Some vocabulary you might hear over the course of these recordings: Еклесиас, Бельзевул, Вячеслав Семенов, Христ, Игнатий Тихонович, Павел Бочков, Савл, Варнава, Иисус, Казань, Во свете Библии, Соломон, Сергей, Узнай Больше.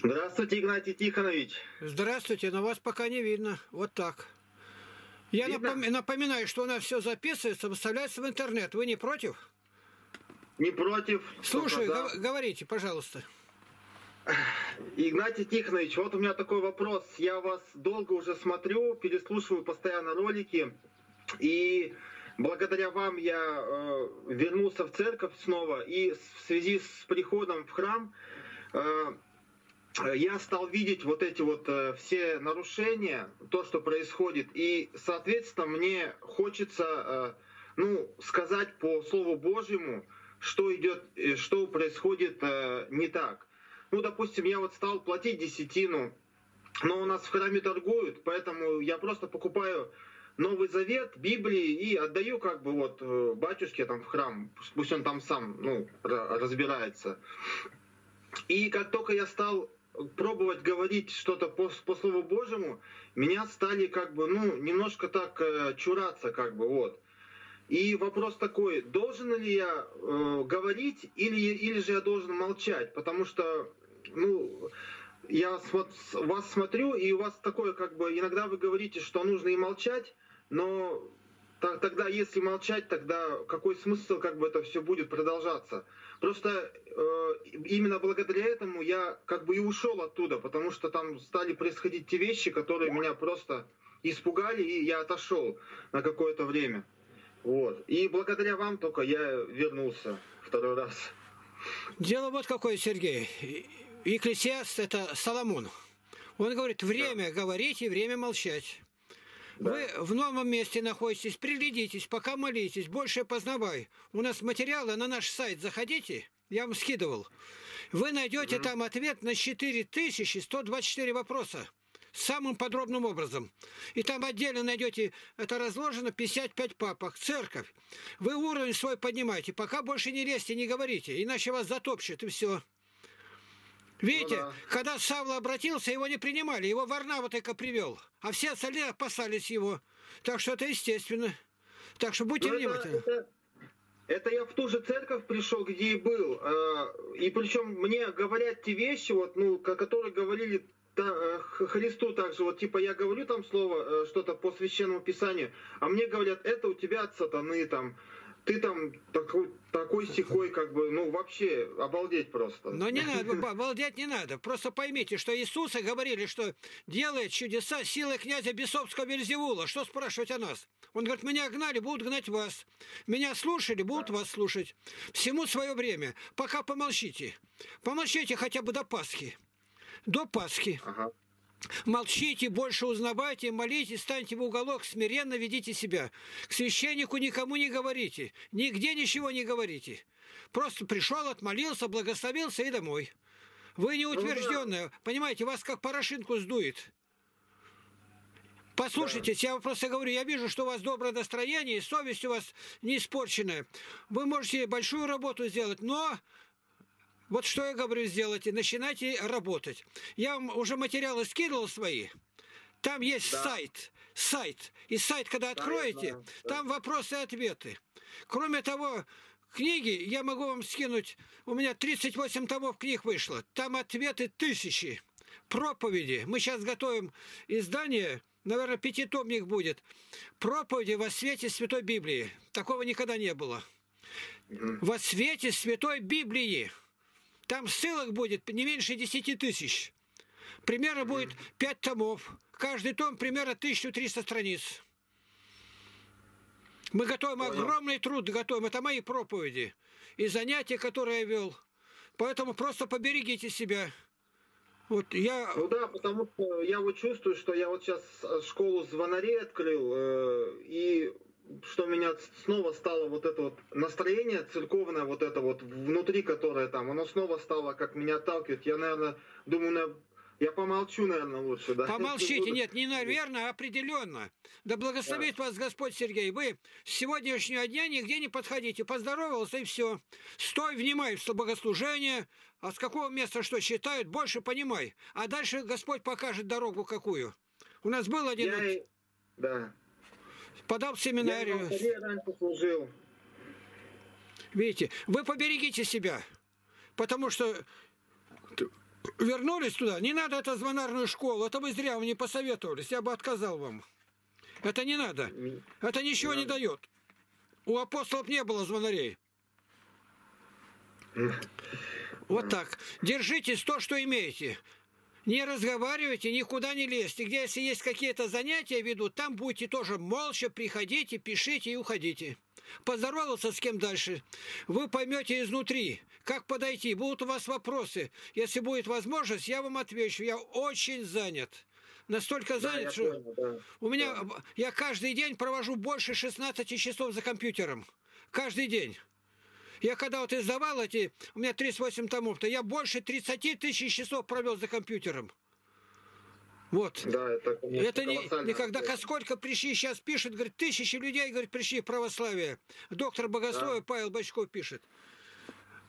Здравствуйте, Игнатий Тихонович. Здравствуйте, но вас пока не видно. Вот так. Я напоминаю, что у нас все записывается, выставляется в интернет. Вы не против? Не против. Слушай, говорите, пожалуйста. Игнатий Тихонович, вот у меня такой вопрос. Я вас долго уже смотрю, переслушиваю постоянно ролики. И благодаря вам я вернулся в церковь снова. И в связи с приходом в храм я стал видеть вот эти вот все нарушения, то, что происходит. И, соответственно, мне хочется сказать по Слову Божьему, что происходит не так. Ну, допустим, я вот стал платить десятину, но у нас в храме торгуют, поэтому я просто покупаю Новый Завет, Библии и отдаю как бы вот батюшке там в храм, пусть он там сам разбирается. И как только я стал пробовать говорить что-то по Слову Божьему, меня стали как бы, немножко так чураться как бы, вот. И вопрос такой, должен ли я говорить или же я должен молчать? Потому что, я вас смотрю, и у вас такое, как бы, иногда вы говорите, что нужно и молчать, но тогда, если молчать, тогда какой смысл, как бы, это все будет продолжаться? Просто именно благодаря этому я, как бы, и ушел оттуда, потому что там стали происходить те вещи, которые меня просто испугали, и я отошел на какое-то время. Вот. И благодаря вам только я вернулся второй раз. Дело вот какое, Сергей. Еклесиас — это Соломон. Он говорит, время говорить и время молчать. Да. Вы в новом месте находитесь, приглядитесь, пока молитесь, больше познавай. У нас материалы на наш сайт, заходите, я вам скидывал. Вы найдете там ответ на 4124 вопроса. Самым подробным образом. И там отдельно найдете, это разложено, 55 папок, церковь. Вы уровень свой поднимаете, пока больше не лезьте, не говорите, иначе вас затопчет, и все. Видите, когда Савл обратился, его не принимали, его Варнава только привел, а все остальные опасались его. Так что это естественно. Так что будьте внимательны. Это я в ту же церковь пришел, где и был. И причем мне говорят те вещи, которые говорили Христу также, я говорю там слово, что-то по Священному Писанию, а мне говорят, это у тебя от сатаны, там, ты там такой-сякой, как бы, вообще, обалдеть просто. Но не надо, обалдеть не надо, просто поймите, что Иисуса говорили, что делает чудеса силой князя бесовского Бельзевула, что спрашивать о нас? Он говорит, меня гнали, будут гнать вас, меня слушали, будут вас слушать, всему свое время, пока помолчите хотя бы до Пасхи. До Пасхи. Молчите, больше узнавайте, молитесь, станьте в уголок, смиренно ведите себя. К священнику никому не говорите, нигде ничего не говорите. Просто пришел, отмолился, благословился и домой. Вы неутвержденные, понимаете, вас как порошинку сдует. Послушайтесь, я просто говорю, я вижу, что у вас доброе настроение, совесть у вас не испорченная. Вы можете большую работу сделать, но... Вот что я говорю, сделайте, начинайте работать. Я вам уже материалы скидывал свои. Там есть сайт. И сайт, когда откроете, там вопросы и ответы. Кроме того, книги я могу вам скинуть. У меня 38 томов книг вышло. Там ответы тысячи. Проповеди. Мы сейчас готовим издание. Наверное, 5-томник будет. Проповеди во свете Святой Библии. Такого никогда не было. Во свете Святой Библии. Там ссылок будет не меньше 10 000. Примерно будет 5 томов. Каждый том примерно 1300 страниц. Мы готовим огромный труд, готовим. Это мои проповеди и занятия, которые я вел. Поэтому просто поберегите себя. Вот я... потому что я вот чувствую, что я вот сейчас школу звонарей открыл, и... что у меня снова стало вот это вот настроение церковное, вот это вот внутри, которое там, оно снова стало, как меня отталкивает. Я, наверное, думаю, я помолчу, наверное, лучше. Да? Помолчите, нет, не наверное, а определенно. Да благословит вас Господь, Сергей. Вы с сегодняшнего дня нигде не подходите. Поздоровался и все. Стой, внимай в богослужение. А с какого места что читают, больше понимай. А дальше Господь покажет дорогу какую. У нас был один... Подал в семинарию. Я раньше служил. Видите, вы поберегите себя, потому что вернулись туда, не надо эту звонарную школу, это вы зря, вы не посоветовались, я бы отказал вам. Это не надо, это ничего не дает. У апостолов не было звонарей. Вот так. Держитесь то, что имеете. Не разговаривайте, никуда не лезьте. Где, если есть какие-то занятия ведут, там будете тоже молча, приходите, пишите и уходите. Поздоровался с кем дальше. Вы поймете изнутри, как подойти. Будут у вас вопросы. Если будет возможность, я вам отвечу. Я очень занят. Настолько занят, да, что понял, да. Я каждый день провожу больше 16 часов за компьютером. Каждый день. Я когда вот издавал эти, у меня 38 томов-то, я больше 30 тысяч часов провел за компьютером. Вот. Да, это никогда, сколько пришли, сейчас пишет, говорит, тысячи людей, говорит, пришли в православие. Доктор богословия, да. Павел Бочков пишет.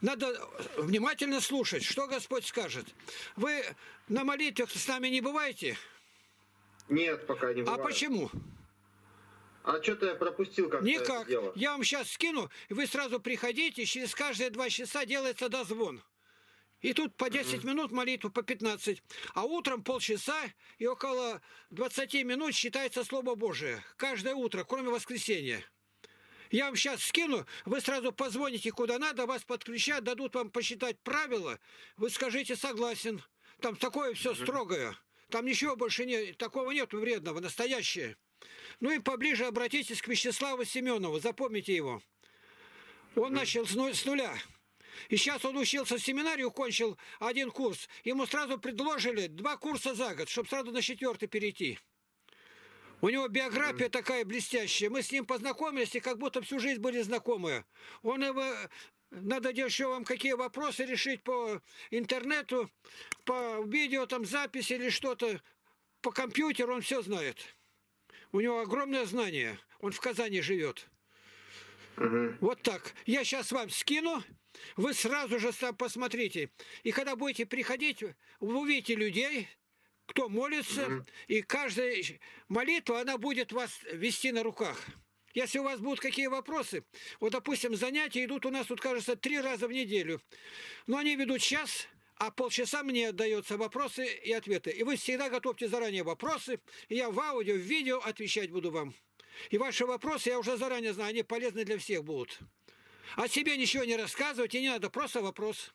Надо внимательно слушать, что Господь скажет. Вы на молитвах с нами не бываете? Нет, пока не бываю. А почему? А что-то я пропустил как-то. Никак. Я вам сейчас скину, и вы сразу приходите, через каждые 2 часа делается дозвон. И тут по 10 минут молитву, по 15. А утром полчаса и около 20 минут считается Слово Божие. Каждое утро, кроме воскресенья. Я вам сейчас скину, вы сразу позвоните куда надо, вас подключат, дадут вам посчитать правила, вы скажите «согласен». Там такое все строгое. Там ничего больше нет, такого нет вредного, настоящее. Ну и поближе обратитесь к Вячеславу Семенову, запомните его. Он начал с нуля. И сейчас он учился в семинарии, кончил один курс. Ему сразу предложили 2 курса за год, чтобы сразу на 4-й перейти. У него биография такая блестящая. Мы с ним познакомились, и как будто всю жизнь были знакомые. Он его... Надо еще вам какие вопросы решить по интернету, по видео, там, записи или что-то. По компьютеру он все знает. У него огромное знание. Он в Казани живет. Вот так. Я сейчас вам скину. Вы сразу же посмотрите. И когда будете приходить, вы увидите людей, кто молится. И каждая молитва, она будет вас вести на руках. Если у вас будут какие вопросы, вот, допустим, занятия идут у нас, тут, кажется, 3 раза в неделю. Но они ведут час, а полчаса мне отдаются вопросы и ответы. И вы всегда готовьте заранее вопросы. И я в аудио, в видео отвечать буду вам. И ваши вопросы, я уже заранее знаю, они полезны для всех будут. О себе ничего не рассказывать, и не надо, просто вопрос.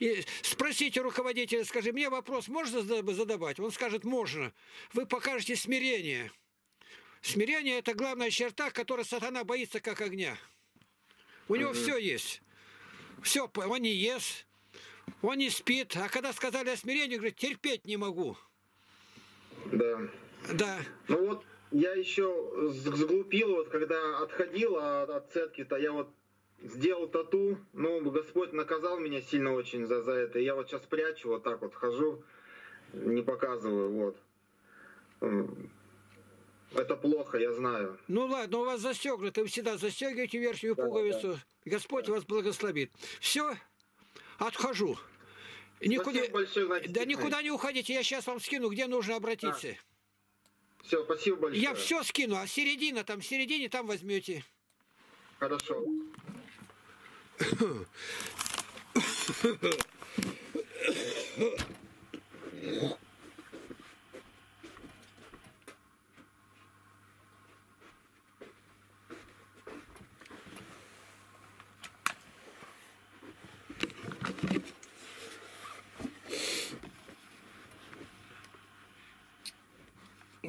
И спросите руководителя, скажи, мне вопрос можно задавать? Он скажет, можно. Вы покажете смирение. Смирение – это главная черта, которой сатана боится, как огня. У него все есть. Все, он не ест. Он не спит. А когда сказали о смирении, говорит, терпеть не могу. Да. Да. Ну вот, я еще сглупил, вот когда отходил от церкви-то, я вот сделал тату, ну, Господь наказал меня сильно очень за это. Я вот сейчас прячу, вот так вот хожу, не показываю, вот. Это плохо, я знаю. Ну ладно, у вас застегнуто, вы всегда застегиваете верхнюю пуговицу. Да. Господь вас благословит. Все. Отхожу. Никуда, да никуда не уходите. Я сейчас вам скину, где нужно обратиться. Да. Все, спасибо большое. Я все скину, а середина там, в середине там возьмете. Хорошо.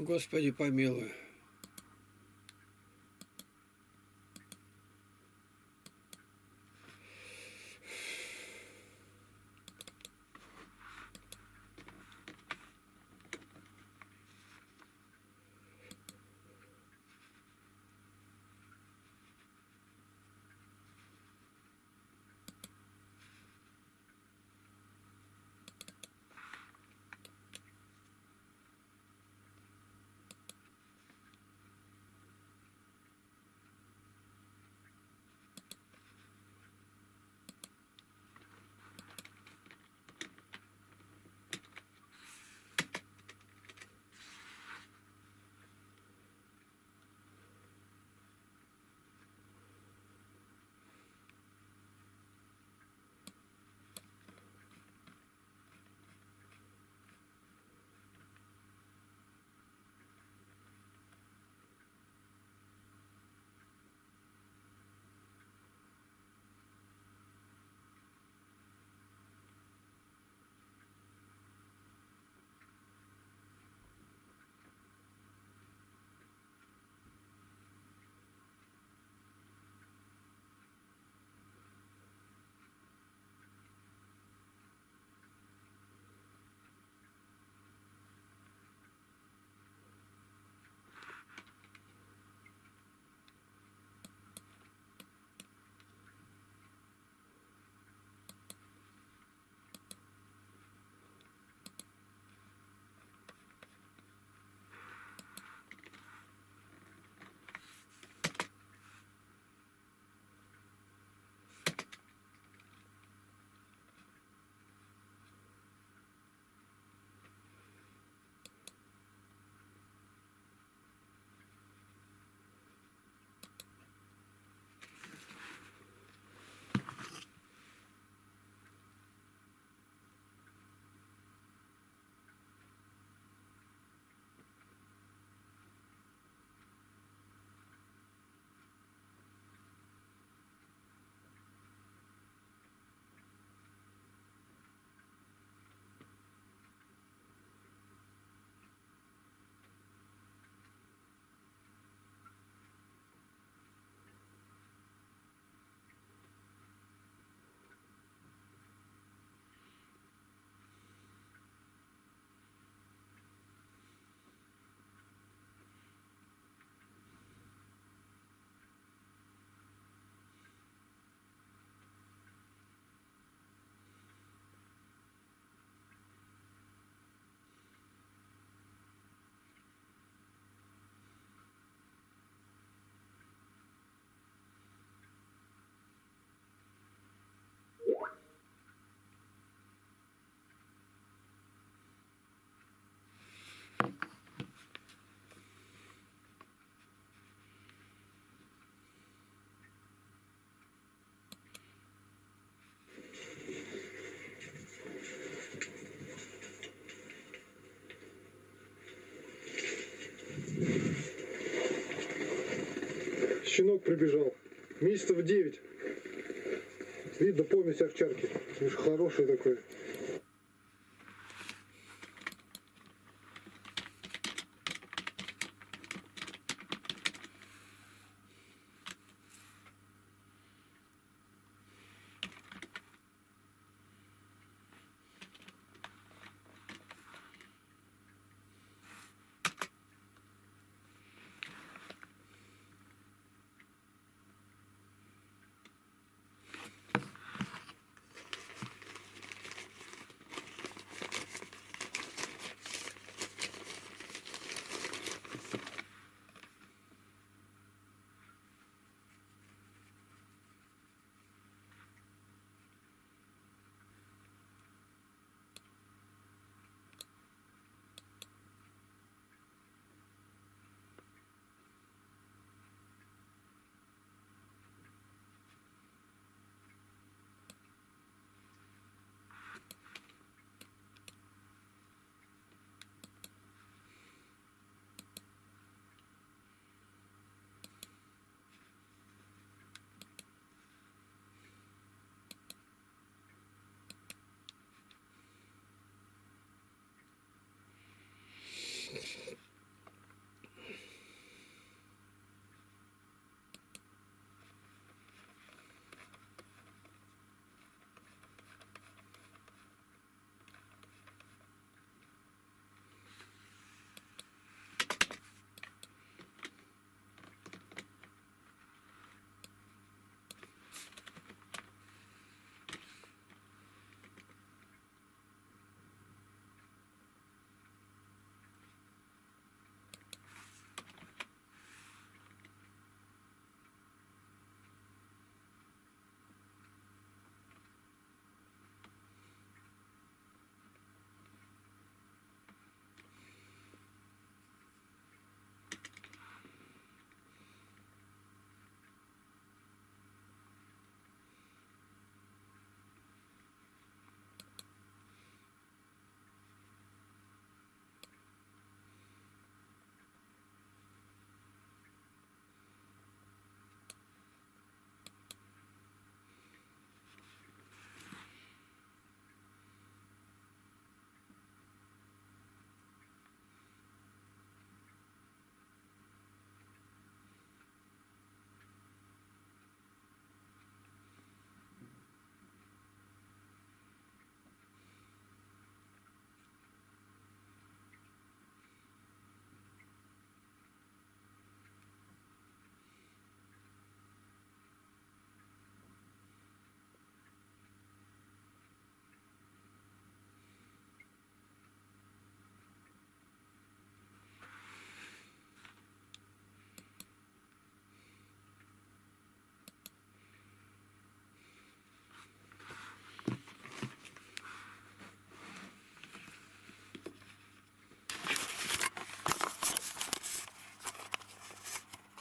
Господи, помилуй. щенок прибежал. Месяцев 9. Видно, помесь овчарки. Хороший такой.